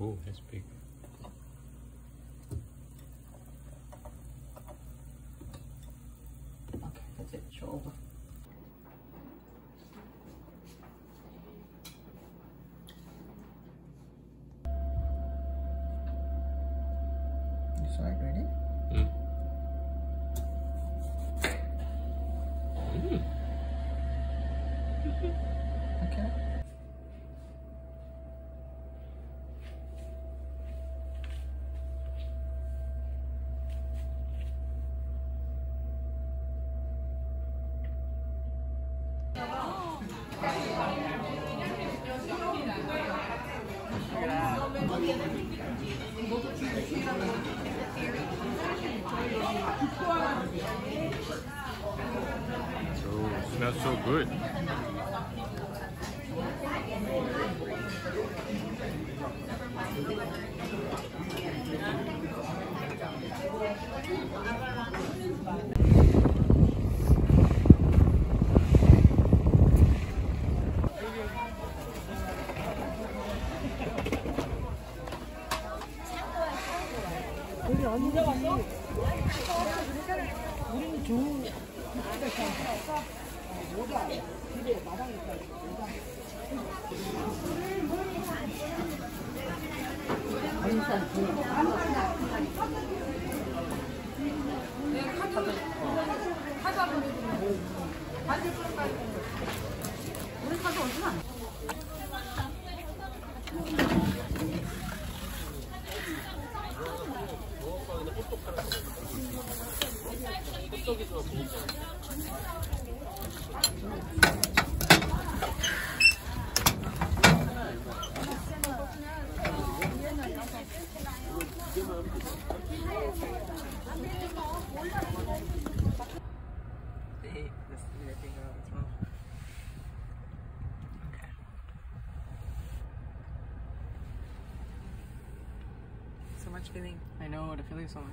Oh, that's big. Okay, that's it, shoulder. It's like ready? Mm. Mm. Okay. Oh, it smells so good. So much filling. I know the filling so much.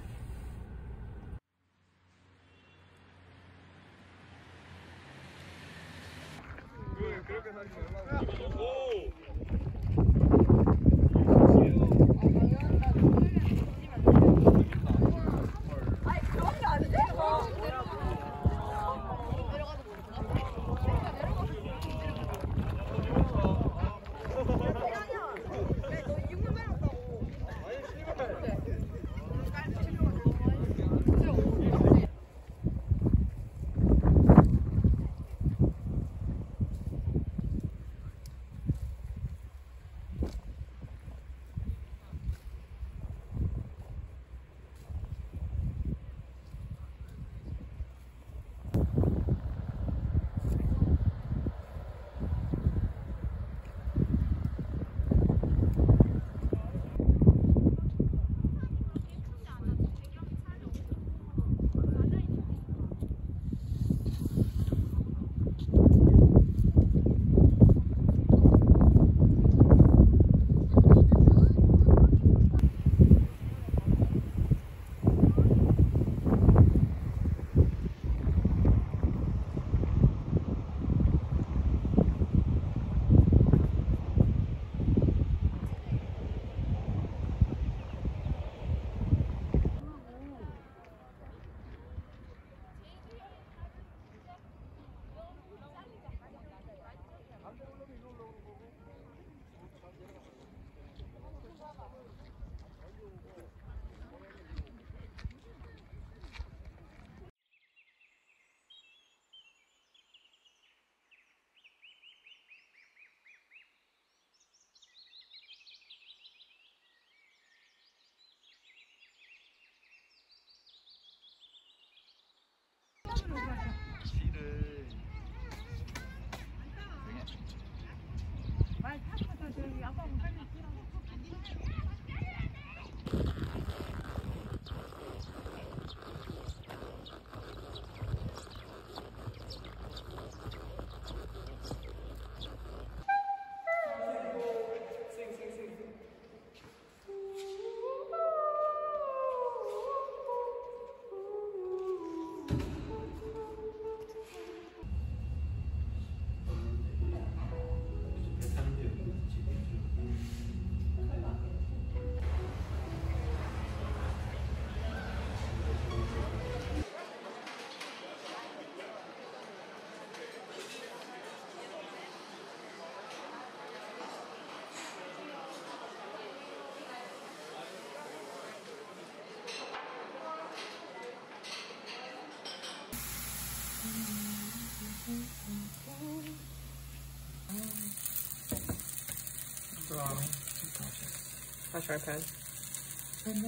Wrong. I'll try pen. We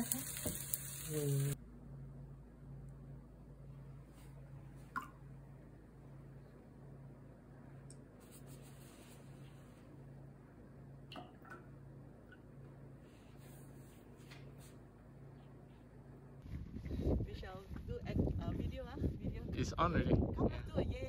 shall do a video, huh? Video. It's on already. Come and do it, yay! Yeah.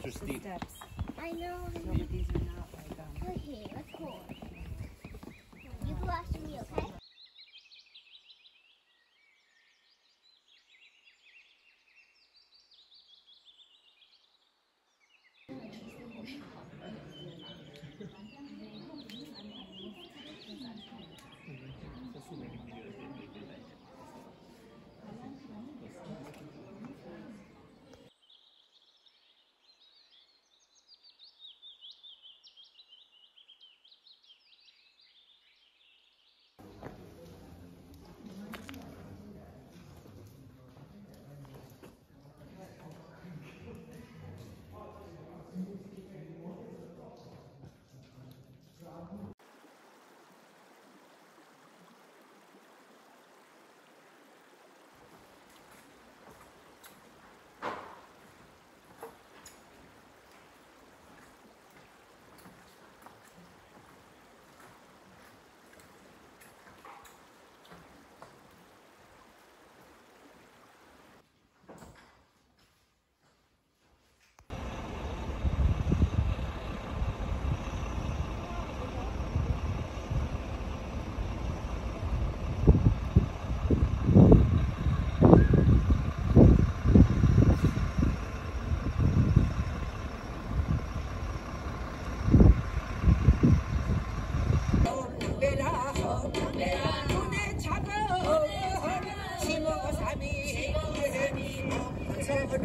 steps are steep. Steps. I know. No, but these are not like them. Okay, let's go. You go after me, okay?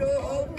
No.